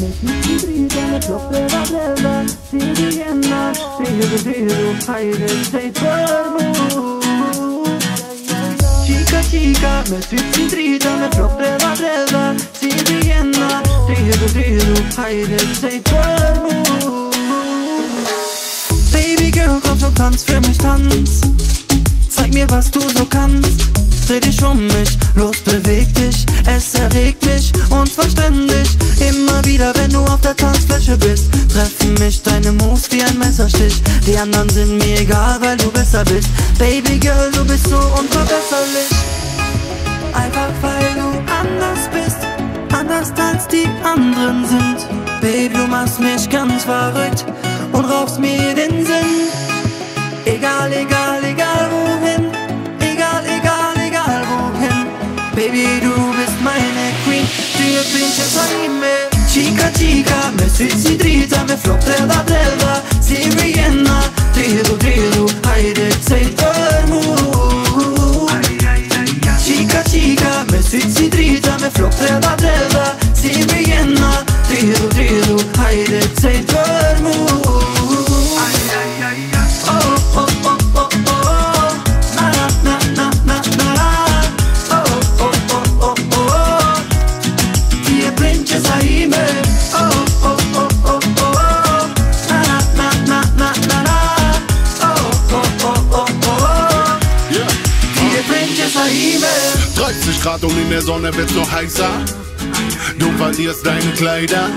Chica, chica, me estoy cintrita, me propre la breva, si viena, Baby Girl, komm so tanz, für mich tanz, zeig mir was du so kannst, dreh dich mich, los beweg dich, es erregt mich und verständlich. Immer wieder, wenn du auf der Tanzfläche bist, treffen mich deine Moves wie ein Messerstich. Die anderen sind mir egal, weil du besser bist. Baby Girl, du bist so unverbesserlich. Einfach weil du anders bist, anders als die anderen sind. Baby, du machst mich ganz verrückt und raubst mir den Sinn. Egal, egal, egal wohin, egal, egal, egal wohin. Baby, du bist meine Queen, tu pinche anime. Chica, chica, me estoy cintrita, me flotte la tela, si riena, trido, trido, aire, sei dormo. Chica, chica, me estoy cintrita, me flotte la tela, si riena, trido, trido, aire, sei dormo. Grad und in der Sonne wird's noch heißer. Du verlierst deine Kleider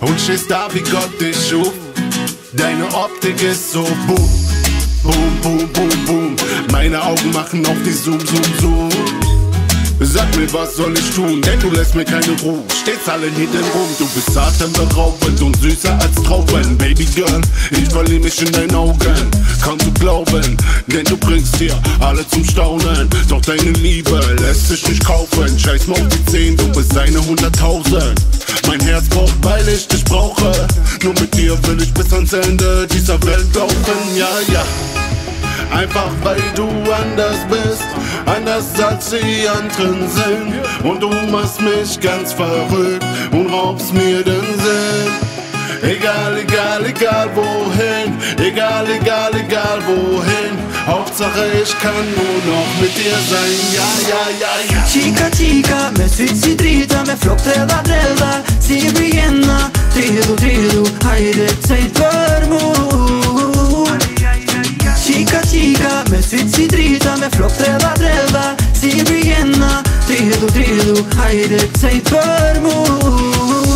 und stehst da wie Gott dich schuf. Deine Optik ist so boom, boom, boom, boom, boom. Meine Augen machen auf die Zoom, Zoom, Zoom. Sag mir, was soll ich tun, denn du lässt mir keine Ruhe. Stehst allen hinten rum, du bist atemberaubend und süßer als Trauben. Baby Girl, ich verliere mich in deinen Augen, kaum zu glauben, denn du bringst hier alle zum Staunen. Doch deine Liebe lässt sich nicht kaufen. Scheiß mal auf die 10, du bist eine 100.000. Mein Herz braucht, weil ich dich brauche. Nur mit dir will ich bis ans Ende dieser Welt laufen, ja, ja. Einfach weil du anders bist, anders als die anderen sind. Und du machst mich ganz verrückt und raubst mir den Sinn. Egal, egal, egal wohin, egal, egal, egal wohin. Hauptsache ich kann nur noch mit dir sein, ja, ja, ja, ja. Chica, chica, me estoy cintrita, me flotte la tela, si riena, trido, trido, aire, sei dormo. Chica, chica, me estoy cintrita, me flotte la tela, si riena, trido, trido, aire, sei dormo.